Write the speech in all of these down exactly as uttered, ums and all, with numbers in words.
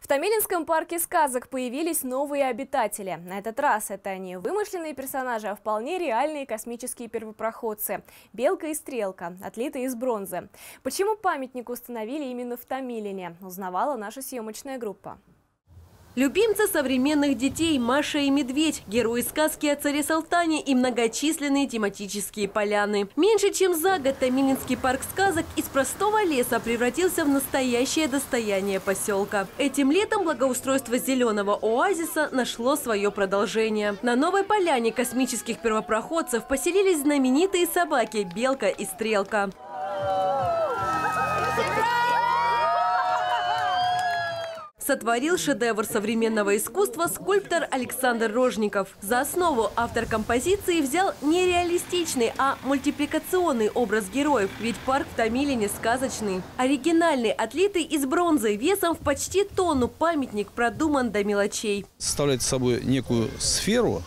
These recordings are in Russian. В Томилинском парке сказок появились новые обитатели. На этот раз это не вымышленные персонажи, а вполне реальные космические первопроходцы. Белка и Стрелка, отлитые из бронзы. Почему памятник установили именно в Томилине, узнавала наша съемочная группа. Любимцы современных детей Маша и Медведь, герои сказки о царе Салтане и многочисленные тематические поляны. Меньше чем за год Томилинский парк сказок из простого леса превратился в настоящее достояние поселка. Этим летом благоустройство зеленого оазиса нашло свое продолжение. На новой поляне космических первопроходцев поселились знаменитые собаки «Белка» и «Стрелка». Сотворил шедевр современного искусства скульптор Александр Рожников. За основу автор композиции взял не реалистичный, а мультипликационный образ героев, ведь парк в Томилине сказочный. Оригинальный, отлитый из бронзы, весом в почти тонну памятник продуман до мелочей. Составляет собой некую сферу,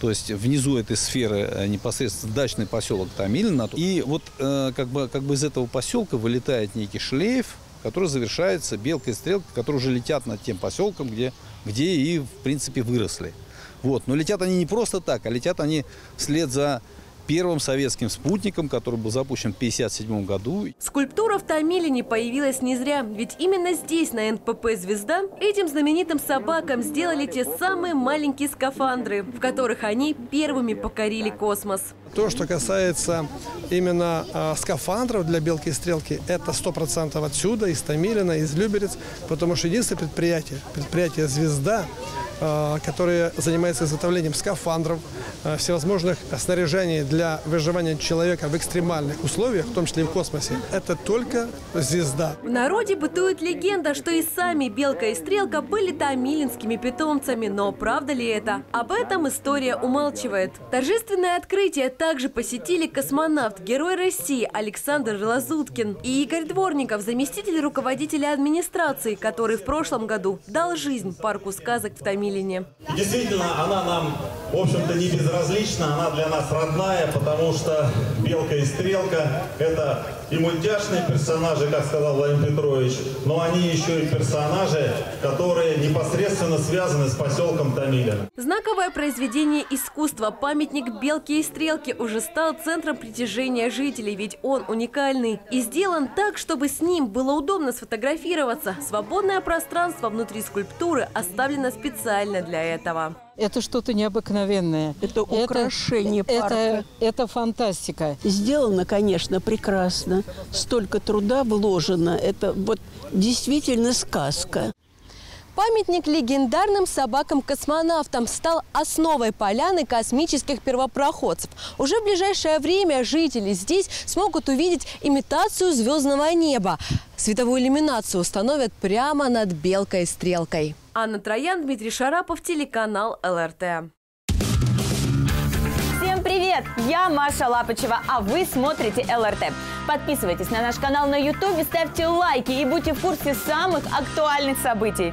то есть внизу этой сферы непосредственно дачный поселок Томилина. И вот как бы, как бы из этого поселка вылетает некий шлейф, который завершается белкой и стрелкой, которые уже летят над тем поселком, где, где и, в принципе, выросли. Вот. Но летят они не просто так, а летят они вслед за первым советским спутником, который был запущен в тысяча девятьсот пятьдесят седьмом году. Скульптура в Томилине появилась не зря, ведь именно здесь, на эн пэ пэ «Звезда», этим знаменитым собакам сделали те самые маленькие скафандры, в которых они первыми покорили космос. То, что касается именно э, скафандров для «Белки и Стрелки», это сто процентов отсюда, из Томилина, из Люберец, потому что единственное предприятие, предприятие «Звезда», э, которое занимается изготовлением скафандров, э, всевозможных снаряжений для выживания человека в экстремальных условиях, в том числе и в космосе, это только «Звезда». В народе бытует легенда, что и сами «Белка и Стрелка» были томилинскими питомцами, но правда ли это? Об этом история умалчивает. Торжественное открытие – также посетили космонавт, герой России Александр Лазуткин и Игорь Дворников, заместитель руководителя администрации, который в прошлом году дал жизнь парку сказок в Томилине. И действительно, она нам, в общем-то, не безразлична, она для нас родная, потому что «Белка и Стрелка» — это и мультяшные персонажи, как сказал Владимир Петрович, но они еще и персонажи, которые непосредственно связаны с поселком Томилино. Знаковое произведение искусства, памятник «Белки и Стрелки», уже стал центром притяжения жителей, ведь он уникальный. И сделан так, чтобы с ним было удобно сфотографироваться. Свободное пространство внутри скульптуры оставлено специально для этого. Это что-то необыкновенное. Это украшение это, парка. Это, это фантастика. Сделано, конечно, прекрасно. Столько труда вложено. Это вот действительно сказка. Памятник легендарным собакам-космонавтам стал основой поляны космических первопроходцев. Уже в ближайшее время жители здесь смогут увидеть имитацию звездного неба. Световую иллюминацию установят прямо над «Белкой и Стрелкой». Анна Троян, Дмитрий Шарапов, телеканал эл эр тэ. Всем привет! Я Маша Лапочева, а вы смотрите эл эр тэ. Подписывайтесь на наш канал на ютубе, ставьте лайки и будьте в курсе самых актуальных событий.